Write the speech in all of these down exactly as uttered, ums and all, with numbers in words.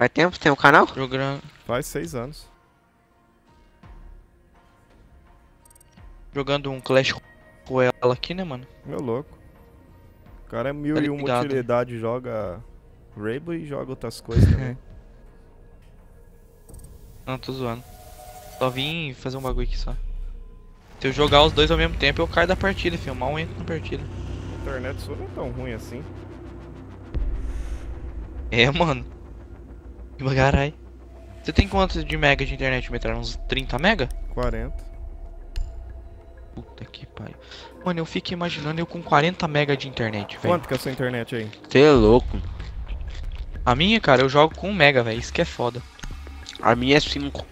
Faz tempo que tem um canal? Jogando. Faz seis anos. Jogando um Clash com ela aqui, né, mano? Meu louco. O cara é mil tá e uma utilidade, joga Rainbow e joga outras coisas também. Não, tô zoando. Só vim fazer um bagulho aqui só. Se eu jogar os dois ao mesmo tempo, eu caio da partida, filmar um entra na partida. A internet sua não é tão ruim assim. É, mano. Caralho. Você tem quantos de mega de internet, Metral? Uns trinta mega? quarenta. Puta que pariu. Mano, eu fico imaginando eu com quarenta mega de internet, velho. Quanto que é a sua internet aí? Você é louco. A minha, cara, eu jogo com um mega, velho. Isso que é foda. A minha é cinco.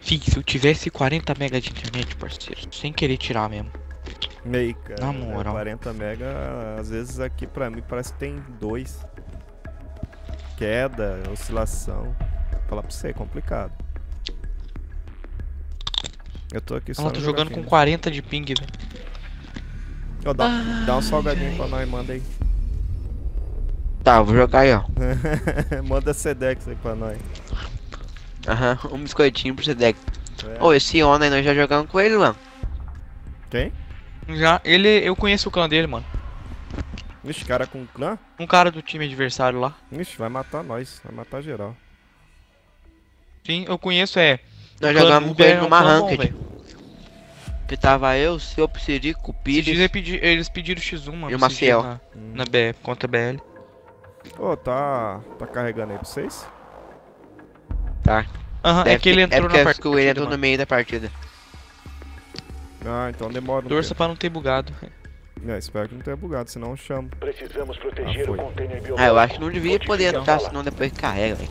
Fih, se eu tivesse quarenta mega de internet, parceiro, sem querer tirar mesmo. Meio, cara. Na moral. quarenta mega, às vezes aqui pra mim parece que tem dois. Queda, oscilação. Vou falar pra você, é complicado. Eu tô aqui só. Eu tô jogando com quarenta de ping, velho. Ó, dá, ai, dá um salgadinho ai. pra nós, manda aí. Tá, vou jogar aí, ó. Manda Sedex aí pra nós. Aham, uhum, um biscoitinho pro Sedex. Ô, oh, esse Ona aí, nós já jogamos com ele, mano. Quem? Já, ele, eu conheço o clã dele, mano. Vixe, cara com clã? Um cara do time adversário lá. Vixe, vai matar nós, vai matar geral. Sim, eu conheço, é. Nós jogamos com ele numa ranked. Que tava eu, seu Psirico, o Pires. Eles pediram X um, mano. E o Maciel. Na, hum. na B F, contra B L. Ô, oh, tá, tá carregando aí pra vocês? Tá. Aham, uhum, é que ele entrou é na partida. É porque ele entrou no meio da partida. Ah, então demora um Torça tempo. pra não ter bugado. É, espero que não tenha bugado, senão eu chamo. Precisamos proteger ah, o container biológico. Ah, eu acho que não devia poder entrar, senão depois carrega, velho.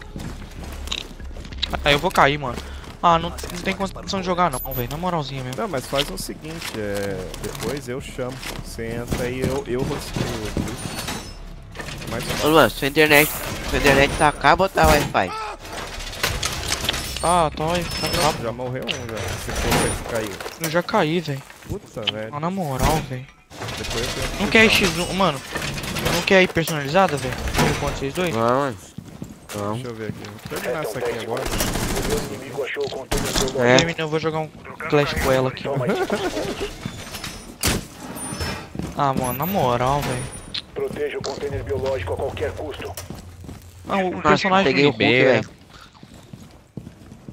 Ah, eu vou cair, mano. Ah, não, não tem condição de jogar não, velho. Na moralzinha mesmo. Não, mas faz o seguinte, é... depois eu chamo. Você entra aí, eu, eu rosteio. Ô Luan, sua internet, sua internet tá cá ou tá Wi-Fi? Ah, tá Wi-Fi. Tá já morreu um, já. Você foi, caiu. Eu já caí, velho. Puta, velho. Ah, na moral, velho. Não quer X um, mano. Não quer ir personalizada, velho? um ponto seis dois? Não, não. Deixa eu ver aqui. Vou terminar essa aqui agora. É, menino, eu vou jogar um Clash com ela aqui. Ah, mano, na moral, velho. Proteja o container biológico a qualquer custo. Ah, o Nossa, personagem peguei o Hulk, velho.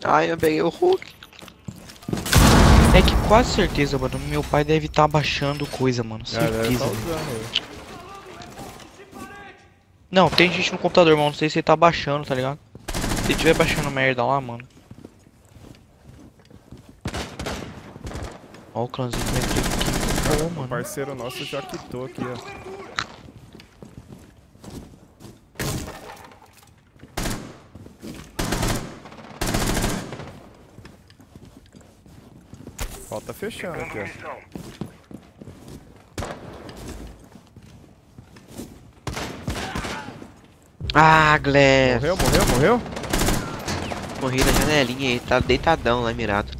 Ai, eu peguei o Hulk. É que quase certeza, mano, meu pai deve estar tá baixando coisa, mano. Certeza. É, usando, não, tem gente no computador, mano. Não sei se ele tá baixando, tá ligado? Se tiver baixando merda lá, mano. Ó o clãzinho que aqui. Pô, mano. O parceiro nosso já quitou aqui, ó. Ó, tá fechando aqui, ó. Ah, Gleb! Morreu, morreu, morreu? Morri na janelinha aí, tá deitadão lá, mirado.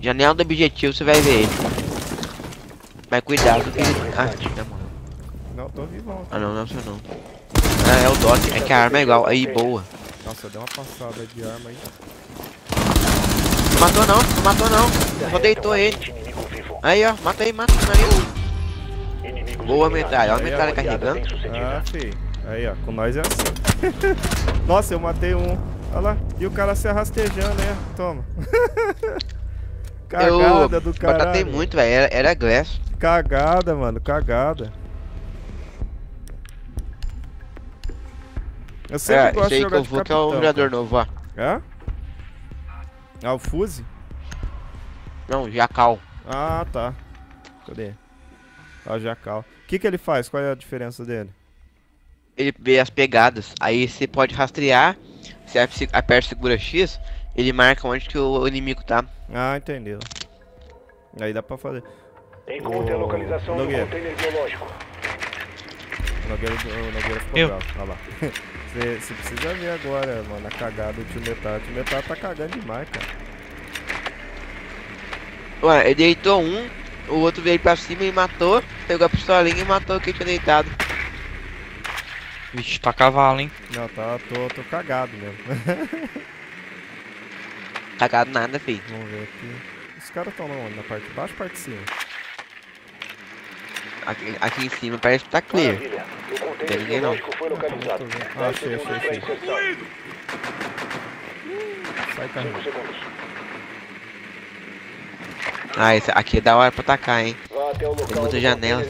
Janela do objetivo, você vai ver ele. Mas cuidado que ele... Ah, tá morrendo. Não, tô vivão. Ah, não, não, você não. Ah, é o Dot, é que a arma é igual. Aí, boa. Nossa, deu uma passada de arma aí. Não matou não, não matou não. Só deitou ele. Aí ó, mata aí, mata aí. Boa metralha, olha a metralha carregando. Ah, fi. Aí ó, com nós é assim. Nossa, eu matei um. Olha lá, e o cara se arrastejando, né? Toma. Cagada eu... do cara. Eu matei muito, velho, era, era Glass. Cagada, mano, cagada. Eu sempre é, gosto de jogar de Capitão, que é o jogador novo, ó. É? Ah, o Fuse? Não, o Jacal. Ah, tá. Cadê? Ah, o Jacal. O que que ele faz? Qual é a diferença dele? Ele vê as pegadas. Aí você pode rastrear. Você aperta e segura X. Ele marca onde que o inimigo tá. Ah, entendeu. Aí dá pra fazer. Encontre a localização do container biológico. O Nogueira, o Nogueira ficou eu. bravo, olha lá. Você precisa ver agora, mano, a cagada do Tio Metal. O Tio Metal tá cagando demais, cara. Ué, ele deitou um, O outro veio pra cima e matou. Pegou a pistolinha e matou quem tinha deitado. Vixe, tá cavalo, hein? Não, tá, tô, tô cagado mesmo. Cagado nada, filho. Vamos ver aqui. Os caras tão lá onde? Na parte de baixo ou parte de cima? Aqui, aqui em cima parece que tá clear. Não tem ninguém não. Ah, achei, achei, achei. Sai, carrinho. Ah, esse aqui é da hora pra atacar, hein? Tem muita janela.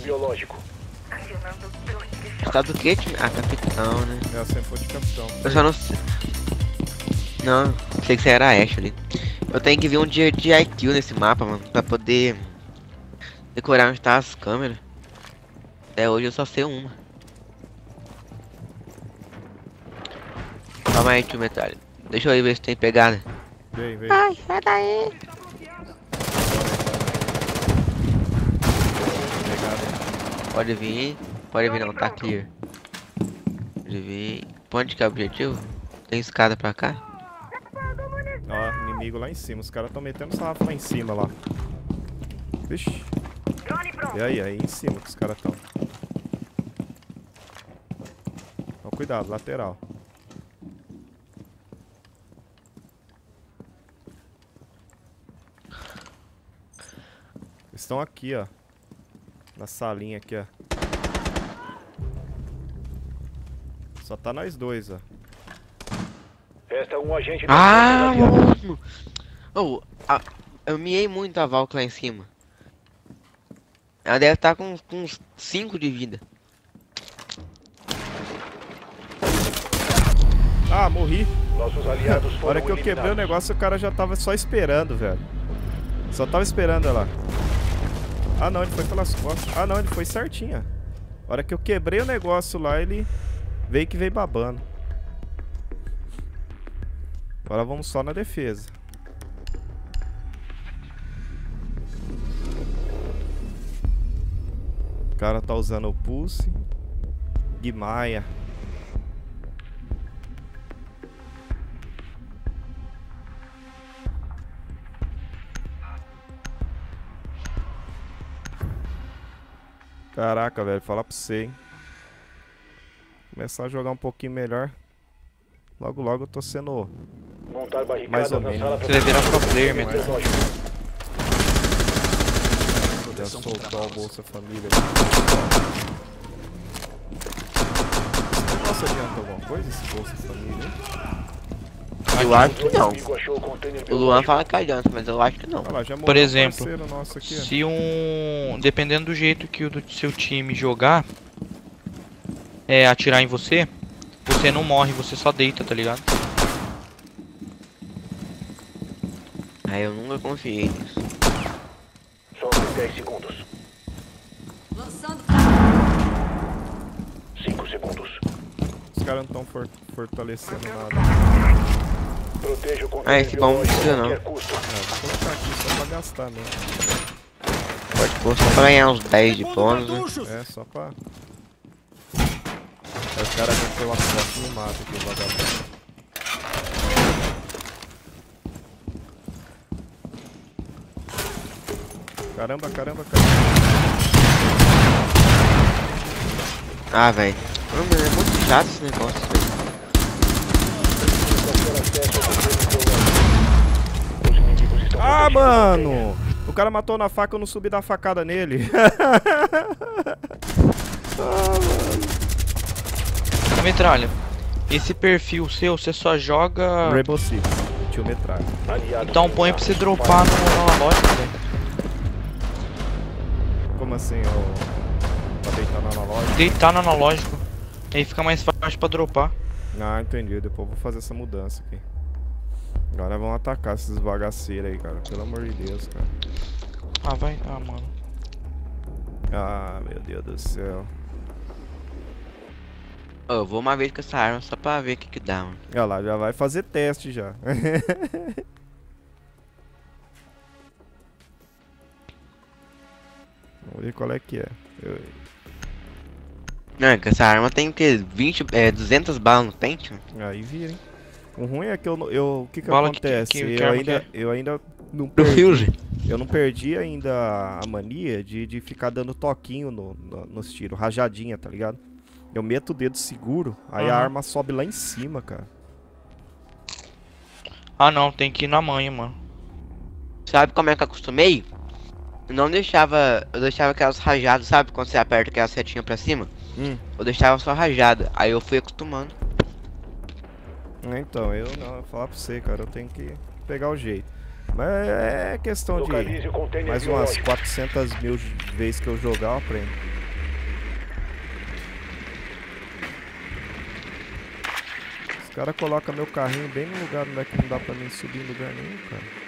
Tá do que, time? Ah, capitão, né? Eu sempre fui de capitão. Eu só não sei. Não, sei que você era a Ashley. Eu tenho que ver um dia de I Q nesse mapa, mano, pra poder decorar onde tá as câmeras. Até hoje eu só sei uma. Calma aí, tio Metalho. Deixa eu ir ver se tem pegada. Vem, vem. Ai, sai daí. Pode vir, pode vir não, tá clear. Pode vir. Onde que é o objetivo? Tem escada pra cá? Ó, inimigo lá em cima. Os caras tão metendo sarrafo lá em cima, lá. Vixe. E aí, aí em cima que os caras tão. Então, cuidado, lateral. Estão aqui, ó. Na salinha aqui, ó. Só tá nós dois, ó. Resta um agente. Ah, mano! Oh, a, eu miei muito a Valk lá em cima. Ela deve estar tá com, com uns cinco de vida. Ah, morri. Nossos aliados foram. Na hora que eu eliminados. Quebrei o negócio, o cara já tava só esperando, velho. Só tava esperando ela. Ah, não, ele foi pelas costas. Ah, não, ele foi certinho. Na hora que eu quebrei o negócio lá, ele veio que veio babando. Agora vamos só na defesa. O cara tá usando o pulse. Guimaia. Caraca, velho, falar pra você, hein? Começar a jogar um pouquinho melhor. Logo, logo eu tô sendo... Montar mais ou menos. Você vai virar pro player, meu Deus. Vou soltar o Bolsa Família. Nossa, adianta alguma coisa esse Bolsa Família? Eu acho que não. O Luan fala que adianta, mas eu acho que não. Por exemplo, se um... Dependendo do jeito que o do seu time jogar... É, atirar em você... Você não morre, você só deita, tá ligado? Ah, eu nunca confiei nisso. Só dez segundos. Lançando. cinco segundos. Os caras não estão for fortalecendo nada. Proteja o controle. Ah, esse bom não precisa não. Vou colocar aqui só pra gastar mesmo. Pode pôr só pra ganhar uns dez de bônus, né? É, só pra... O cara meteu a foto no mato aqui, o vagabundo. Caramba, caramba, caramba. Ah, velho. É muito chato esse negócio, velho. Ah, mano! O cara matou na faca, eu não subi da facada nele. Ah, mano. Metralha, esse perfil seu, você só joga... Rainbow Six, tio Metralha. Então põe pra você dropar na lógica, velho. Como assim, ó? Pra deitar na analógico? Deitar na analógico. Aí fica mais fácil pra dropar. Ah, entendi. Depois eu vou fazer essa mudança aqui. Agora vão atacar esses bagaceiros aí, cara. Pelo amor de Deus, cara. Ah, vai... Ah, mano. Ah, meu Deus do céu. Eu vou uma vez com essa arma só pra ver o que que dá, mano. Olha lá, já vai fazer teste já. Vamos ver qual é que é. Eu... Não, que essa arma tem o que? vinte, é, duzentas balas no pente? Aí vira, hein. O ruim é que eu... eu o que que bala acontece? Que, que, que eu, ainda, que é? eu ainda não perdi. Eu não perdi ainda a mania de, de ficar dando toquinho no, no, nos tiros, rajadinha, tá ligado? Eu meto o dedo seguro, aí uhum. a arma sobe lá em cima, cara. Ah não, tem que ir na manha, mano. Sabe como é que eu acostumei? Eu não deixava, eu deixava aquelas rajadas, sabe? Quando você aperta aquela setinha pra cima. Hum. Eu deixava só rajada, aí eu fui acostumando. Então, eu não, eu vou falar pra você, cara, eu tenho que pegar o jeito. Mas é questão Localize de mais umas quatrocentas mil vezes que eu jogar, eu aprendo. Os caras colocam meu carrinho bem no lugar onde é que não dá pra mim subir em lugar nenhum, cara.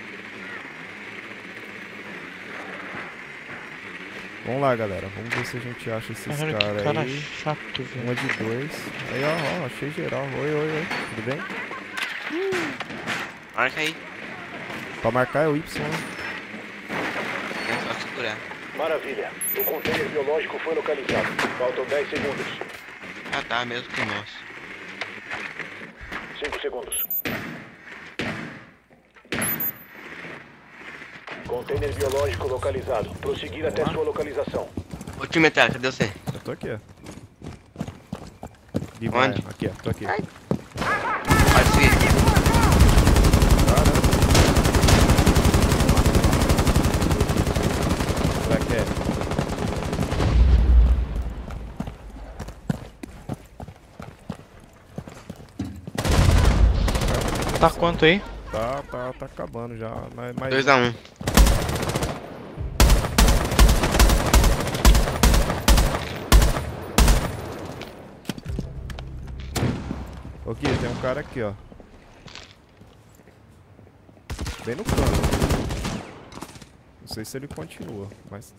Vamos lá, galera, vamos ver se a gente acha esses caras aí. Cara chato, velho. Uma de dois. Aí, ó, ó, achei geral. Oi, oi, oi. Tudo bem? Hum. Marca aí. Pra marcar é o Y. É só segurar. Maravilha. O contêiner biológico foi localizado. Faltam dez segundos. Ah, tá, mesmo que o nosso. cinco segundos. Contêiner biológico localizado. Prosseguir até sua localização. Ô, time metálico, cadê você? Eu tô aqui, ó. De onde? Aqui, ó. Tô aqui. Ai. Pode seguir. Caramba. Tá quanto aí? Tá, tá, tá acabando já. dois a um. Ô Gui, tem um cara aqui, ó. Bem no plano. Não sei se ele continua, mas...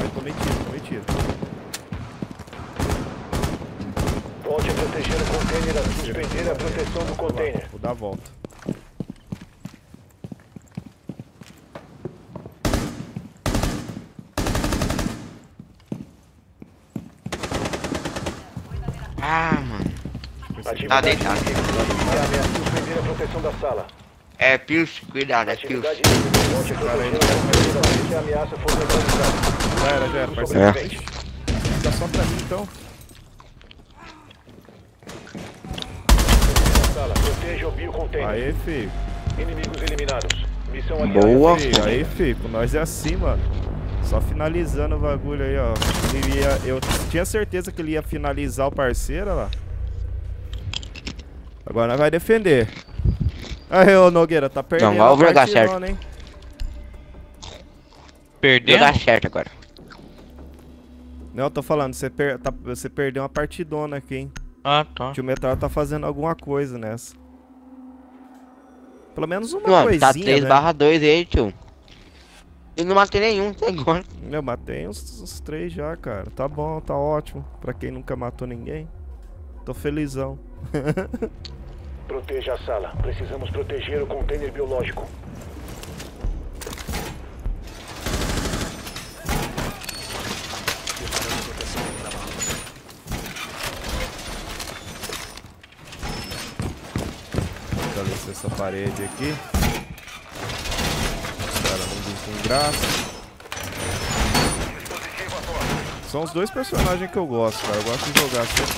Ai, tomei tiro, tomei tiro. Volte a proteger o contêiner, a suspender a proteção do contêiner. Vou dar a volta. Ah, mano. Tá deitado. Suspender a proteção da sala. É, Pilch, cuidado, é Pilch. Já era, já era, parceiro. Dá só pra mim, então. Proteja o biocontainer. Aê, filho. Inimigos eliminados. Missão aliada. Boa, filho. Aê, filho. Nós é assim, mano. Só finalizando o bagulho aí, ó. Ele ia, eu tinha certeza que ele ia finalizar o parceiro, lá. Agora nós vai defender. Aí, ô Nogueira, tá perdendo. Não, vai jogar certo. Hein? Perdeu? Jogar certo agora. Não, eu tô falando, você, per... tá... você perdeu uma partidona aqui, hein. Ah, tá. Que o Metal tá fazendo alguma coisa nessa. Pelo menos uma não, coisinha, tá três barra dois aí, tio. Eu não matei nenhum até agora. Eu matei uns, uns três já, cara. Tá bom, tá ótimo. Pra quem nunca matou ninguém. Tô felizão. Proteja a sala. Precisamos proteger o contêiner biológico. Essa parede aqui. Os caras não vêm com graça. São os dois personagens que eu gosto, cara. Eu gosto de jogar sempre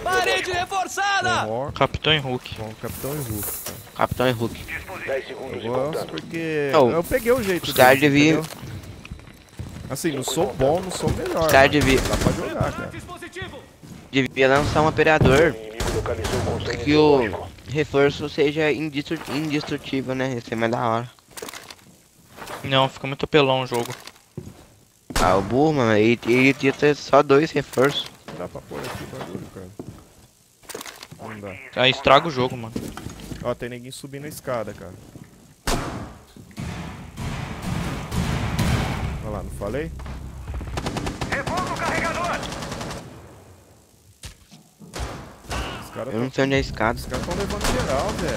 com... Parede reforçada! Com Capitão e Hulk. Com Capitão e Hulk. Cara. Capitão e Hulk. dez segundos eu gosto porque... Não, eu peguei o jeito. Os caras deviam... Assim, não sou bom, não sou melhor. Os caras deviam... Dá pra jogar, cara. Devia lançar um operador. Que o reforço seja indestrutível, né? Isso é mais da hora. Não, fica muito pelão o jogo. Ah, o burro, mano, ele tinha só dois reforços. Dá pra pôr aqui o bagulho, cara. Não dá. Aí estraga o jogo, mano. Ó, tem ninguém subindo a escada, cara. Olha lá, não falei? Revolta o carregador! Cara, eu não sei onde é a escada. Os caras estão levando geral, velho.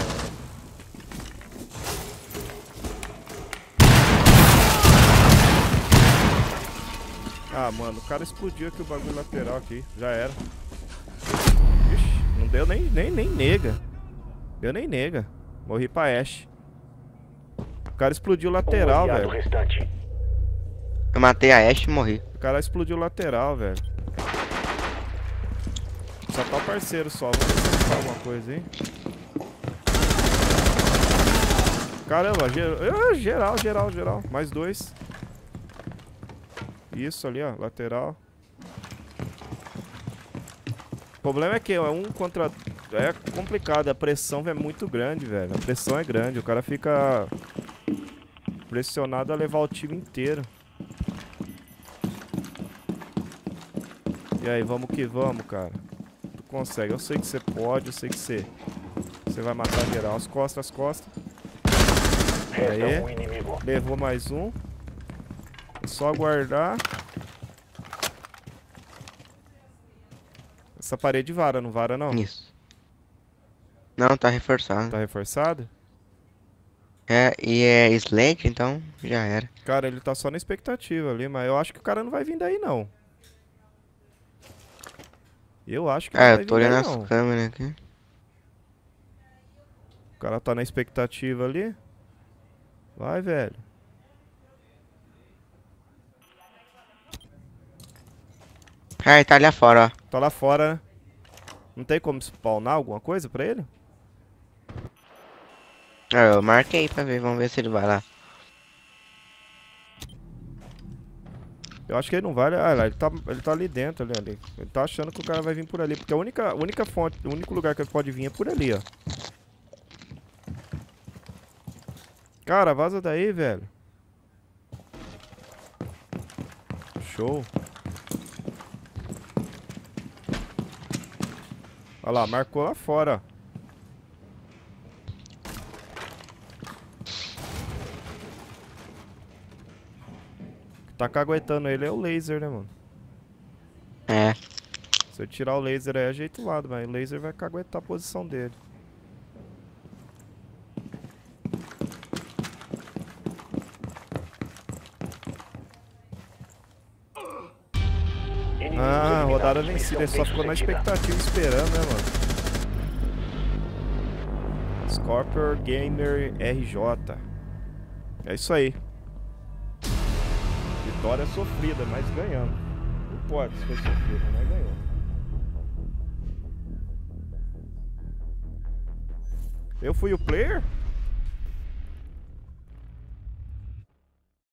Ah, mano, o cara explodiu aqui o bagulho lateral aqui. Já era. Ixi, não deu nem, nem, nem nega. Eu nem nega. Morri pra Ashe. O cara explodiu o lateral, velho. Eu matei a Ashe e morri. O cara explodiu o lateral, velho. Só tá o parceiro só. Vamos tentar alguma coisa aí. Caramba, geral, geral, geral, geral. Mais dois. Isso ali, ó, lateral. O problema é que é um contra... É complicado, a pressão é muito grande, velho. A pressão é grande, o cara fica pressionado a levar o time inteiro. E aí, vamos que vamos, cara. Tu consegue, eu sei que você pode, eu sei que você... Você vai matar geral. As costas, as costas. Aê, levou mais um. É só aguardar. Essa parede vara, não vara não? Isso. Não, tá reforçado. Tá reforçado? É, e é slate, então já era. Cara, ele tá só na expectativa ali, mas eu acho que o cara não vai vir daí não. Eu acho que ah, não vai vir daí não. É, eu tô olhando as câmeras aqui. O cara tá na expectativa ali. Vai, velho. Ah, ele tá ali fora, ó. Tá lá fora, né? Não tem como spawnar alguma coisa pra ele? Ah, eu marquei pra ver. Vamos ver se ele vai lá. Eu acho que ele não vai. Ah, ele tá, ele tá ali dentro, ali, ali. Ele tá achando que o cara vai vir por ali. Porque a única, única fonte, o único lugar que ele pode vir é por ali, ó. Cara, vaza daí, velho. Show. Olha lá, marcou lá fora. Tá caguetando ele é o laser, né, mano? É. Se eu tirar o laser aí, é ajeito o lado, mas o laser vai caguetar a posição dele. Ah, rodada vencida, ele só ficou na expectativa esperando, né, mano? Scorpion Gamer R J. É isso aí. Vitória sofrida, mas ganhamos. Não pode ser sofrida, mas ganhou. Eu fui o player?